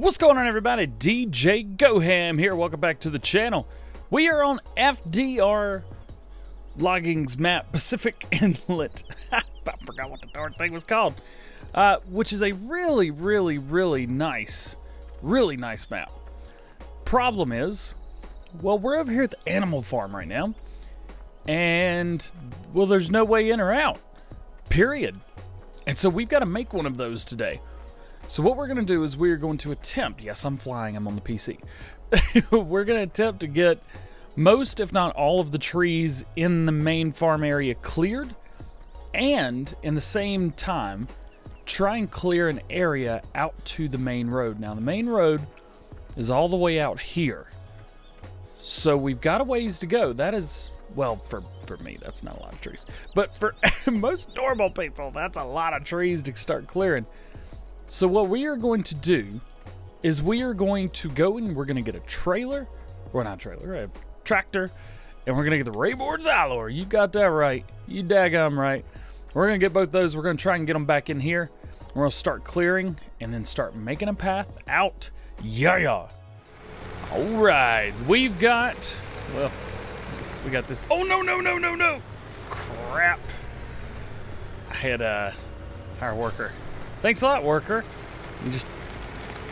What's going on, everybody? DJ Goham here. Welcome back to the channel. We are on FDR Logging's map, Pacific Inlet. I forgot what the darn thing was called. Which is a really nice map. Problem is, well, we're over here at the animal farm right now. And, well, there's no way in or out. Period. And so we've got to make one of those today. So what we're going to do is we're going to attempt, yes, I'm flying, I'm on the PC. We're going to attempt to get most, if not all, of the trees in the main farm area cleared, and in the same time, try and clear an area out to the main road. Now, the main road is all the way out here. So we've got a ways to go. That is, well, for me, that's not a lot of trees. But for most normal people, that's a lot of trees to start clearing. So what we are going to do is we are going to go and we're going to get a trailer, or not trailer, a tractor, and we're going to get the Rabaud Xylor. You got that right. You daggum right. We're going to get both those. We're going to try and get them back in here. We're going to start clearing and then start making a path out. Yeah. All right. We've got, well, we got this. Oh, no. Crap. I had a hire worker. Thanks a lot, worker. You just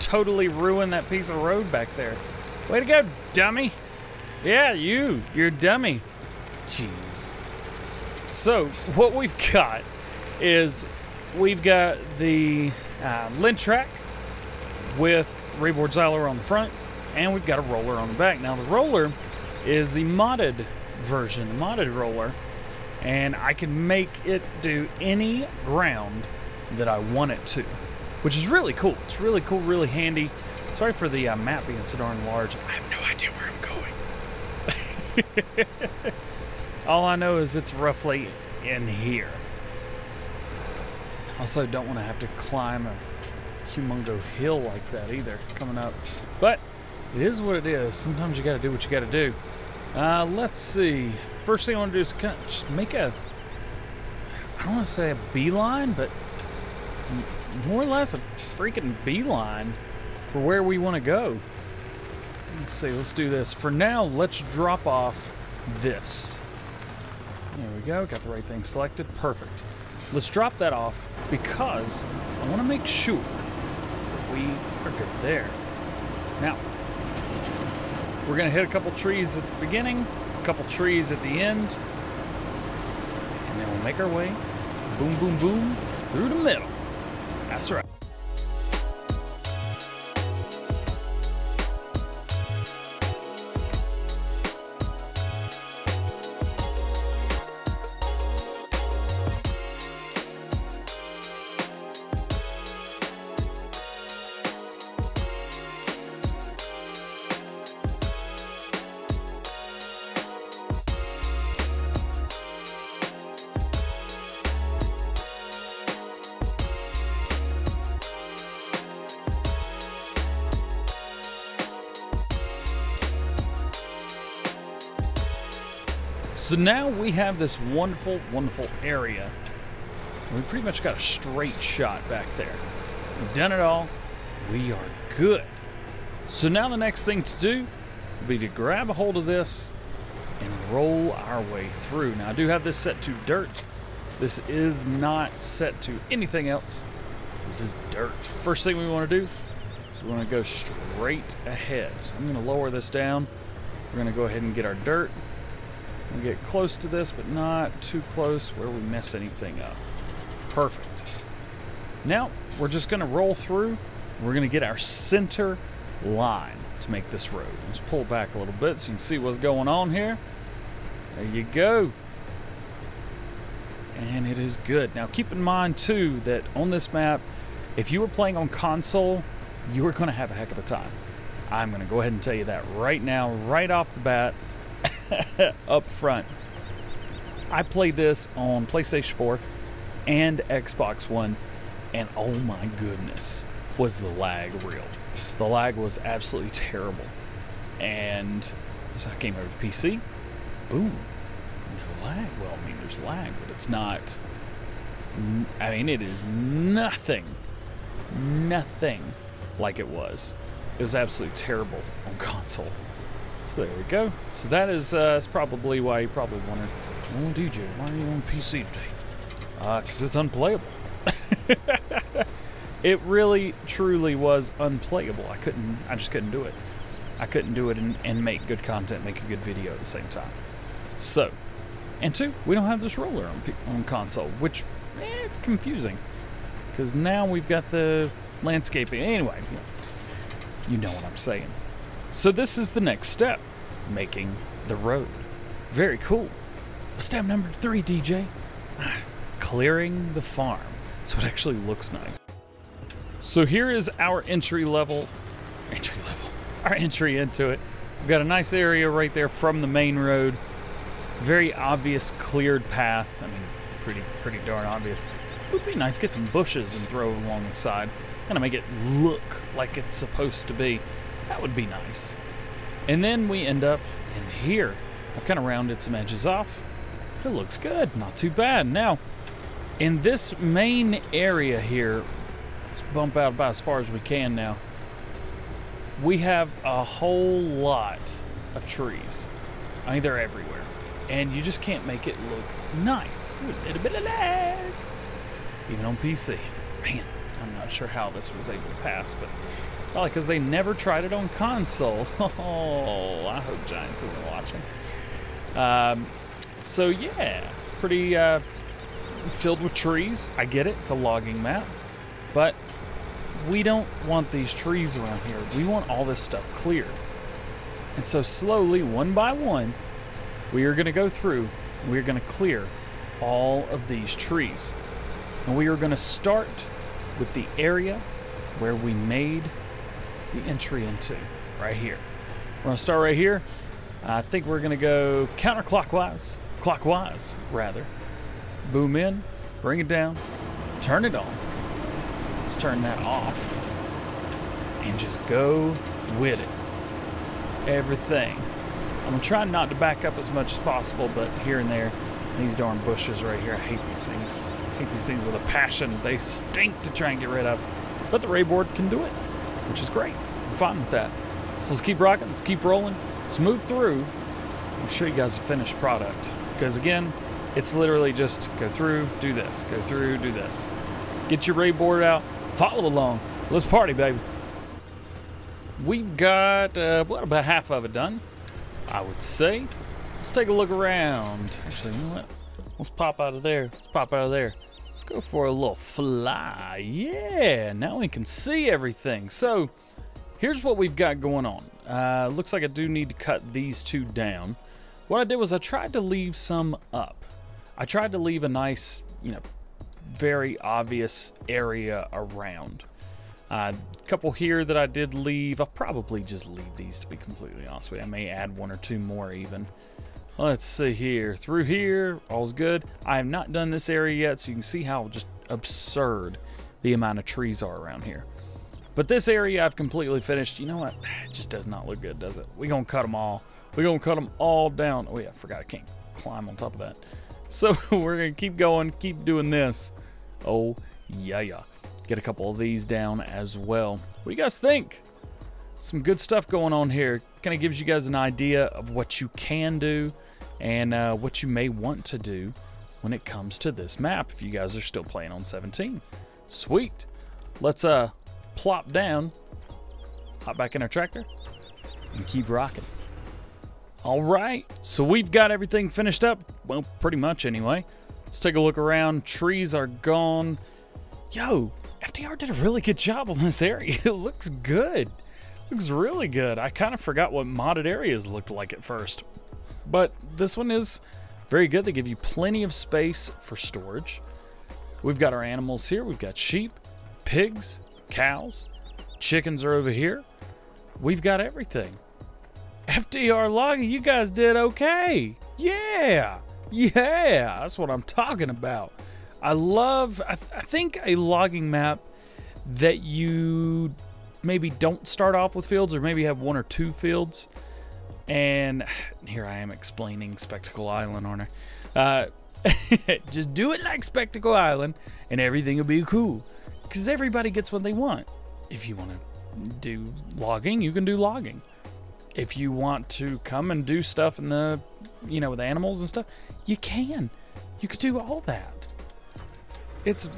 totally ruined that piece of road back there. Way to go, dummy. Yeah, you're a dummy. Jeez. So what we've got is we've got the Lintrac with Rabaud Xylor on the front, and we've got a roller on the back. Now, the roller is the modded version, the modded roller, and I can make it do any ground that I want it to, which is really cool. It's really cool, really handy. Sorry for the map being so darn large. I have no idea where I'm going. All I know is it's roughly in here. Also, don't want to have to climb a humongo hill like that either coming up. But it is what it is. Sometimes you got to do what you got to do. Let's see. First thing I want to do is kind of just make a, I don't want to say a beeline, but more or less a freaking beeline for where we want to go. Let's see, let's do this. For now, let's drop off this. There we go, got the right thing selected, perfect. Let's drop that off because I want to make sure we are good there. Now, we're going to hit a couple trees at the beginning, a couple trees at the end, and then we'll make our way, boom, boom, boom, through the middle. That's right. So now we have this wonderful, wonderful area. We pretty much got a straight shot back there. We've done it all. We are good. So now the next thing to do will be to grab a hold of this and roll our way through. Now I do have this set to dirt. This is not set to anything else. This is dirt. First thing we want to do is we want to go straight ahead. So I'm going to lower this down. We're going to go ahead and get our dirt. We'll get close to this, but not too close where we mess anything up. Perfect. Now, we're just going to roll through. We're going to get our center line to make this road. Let's pull back a little bit so you can see what's going on here. There you go. And it is good. Now, keep in mind, too, that on this map, if you were playing on console, you were going to have a heck of a time. I'm going to go ahead and tell you that right now, right off the bat. Up front, I played this on PlayStation 4 and Xbox One, and oh my goodness, was the lag real. The lag was absolutely terrible. And so I came over to PC, boom, no lag. Well, I mean, there's lag, but it's not, I mean, it is nothing like it was. It was absolutely terrible on console. So there we go. So that is that's probably why you probably wondered, oh DJ, why are you on PC today? Because it's unplayable. It really, truly was unplayable. I just couldn't do it. I couldn't do it and make good content, make a good video at the same time. So, and two, we don't have this roller on console, which, it's confusing. Because now we've got the landscaping. Anyway, you know what I'm saying. So this is the next step, making the road. Very cool. Step number 3, DJ. Clearing the farm, so it actually looks nice. So here is our entry into it. We've got a nice area right there from the main road. Very obvious cleared path. I mean, pretty darn obvious. It would be nice to get some bushes and throw it along the side. Kind of make it look like it's supposed to be. That would be nice. And then we end up in here. I've kind of rounded some edges off. It looks good, not too bad. Now, in this main area here, let's bump out about as far as we can now. We have a whole lot of trees. I mean, they're everywhere. And you just can't make it look nice. Ooh, a little bit of lag. Even on PC. Man, I'm not sure how this was able to pass, but probably because they never tried it on console. Oh, I hope Giants isn't watching. So yeah, it's pretty filled with trees. I get it, it's a logging map, but we don't want these trees around here. We want all this stuff cleared. And so slowly, one by one, we are gonna go through, we're gonna clear all of these trees. And we are gonna start with the area where we made the entry into, right here. We're gonna start right here. I think we're gonna go counterclockwise. Clockwise, rather. Boom in, bring it down, turn it on. Let's turn that off and just go with it. Everything. I'm gonna try not to back up as much as possible, but here and there, these darn bushes right here, I hate these things. I hate these things with a passion. They stink to try and get rid of. But the Rayboard can do it, which is great. I'm fine with that. So let's keep rocking, let's keep rolling. Let's move through. I'll show you guys the finished product. Because again, it's literally just go through, do this, go through, do this. Get your Rayboard out, follow along. Let's party, baby. We've got about half of it done, I would say. Let's take a look around. Actually, you know what? Let's pop out of there. Let's pop out of there. Let's go for a little fly. Yeah, now we can see everything. So here's what we've got going on. Looks like I do need to cut these two down. What I did was I tried to leave some up. I tried to leave a nice, very obvious area around. A couple here that I did leave. I'll probably just leave these, to be completely honest with you. I may add one or two more even. Let's see here. Through here, all's good. I have not done this area yet, so you can see how just absurd the amount of trees are around here. But this area I've completely finished. You know what? It just does not look good, does it? We're going to cut them all. We're going to cut them all down. Oh, yeah, I forgot I can't climb on top of that. So we're going to keep going, keep doing this. Oh, yeah, yeah. Get a couple of these down as well. What do you guys think? Some good stuff going on here. Kind of gives you guys an idea of what you can do and what you may want to do when it comes to this map if you guys are still playing on 17. Sweet. Let's plop down, hop back in our tractor, and keep rocking. All right, so we've got everything finished up. Well, pretty much anyway. Let's take a look around. Trees are gone. Yo, FDR did a really good job on this area. It looks good. Looks really good. I kind of forgot what modded areas looked like at first, but this one is very good. They give you plenty of space for storage. We've got our animals here. We've got sheep, pigs, cows, chickens are over here. We've got everything. FDR Logging, you guys did okay. Yeah, that's what I'm talking about. I think a logging map that you maybe don't start off with fields, or maybe have one or two fields. And here I am explaining Spectacle Island, aren't I? Just do it like Spectacle Island and everything will be cool. Because everybody gets what they want. If you want to do logging, you can do logging. If you want to come and do stuff in the, you know, with animals and stuff, you can. You could do all that. It's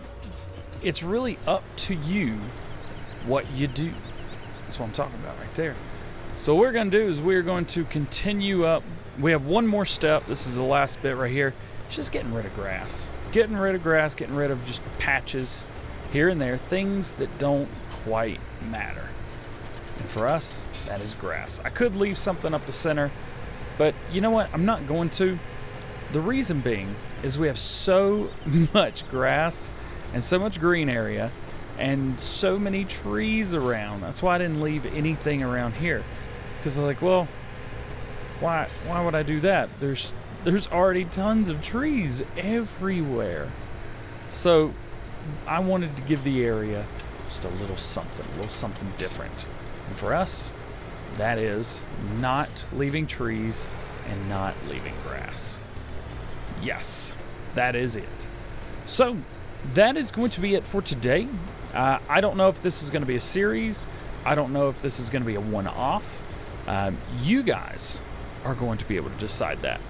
really up to you what you do. That's what I'm talking about right there. So what we're going to do is we're going to continue up. We have one more step. This is the last bit right here. It's just getting rid of grass. Getting rid of grass, getting rid of just patches here and there, things that don't quite matter. And for us, that is grass. I could leave something up the center, but you know what? I'm not going to. The reason being is we have so much grass and so much green area and so many trees around. That's why I didn't leave anything around here. Because I was like, well, why would I do that? There's already tons of trees everywhere. So I wanted to give the area just a little something different. And for us, that is not leaving trees and not leaving grass. Yes, that is it. So that is going to be it for today. I don't know if this is going to be a series. I don't know if this is going to be a one-off. You guys are going to be able to decide that.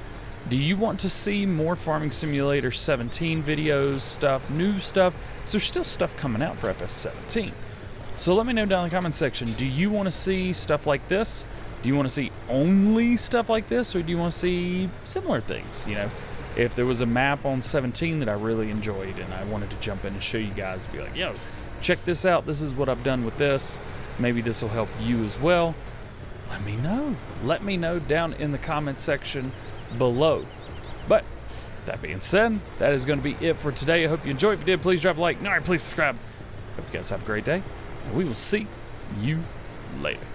Do you want to see more Farming Simulator 17 videos, stuff, new stuff? So there's still stuff coming out for FS17. So let me know down in the comment section, do you want to see stuff like this? Do you want to see only stuff like this? Or do you want to see similar things, you know? If there was a map on 17 that I really enjoyed and I wanted to jump in and show you guys, be like, yo, check this out. This is what I've done with this. Maybe this will help you as well. Let me know. Let me know down in the comment section below. But that being said, that is going to be it for today. I hope you enjoyed. If you did, please drop a like. No, please subscribe. Hope you guys have a great day. And we will see you later.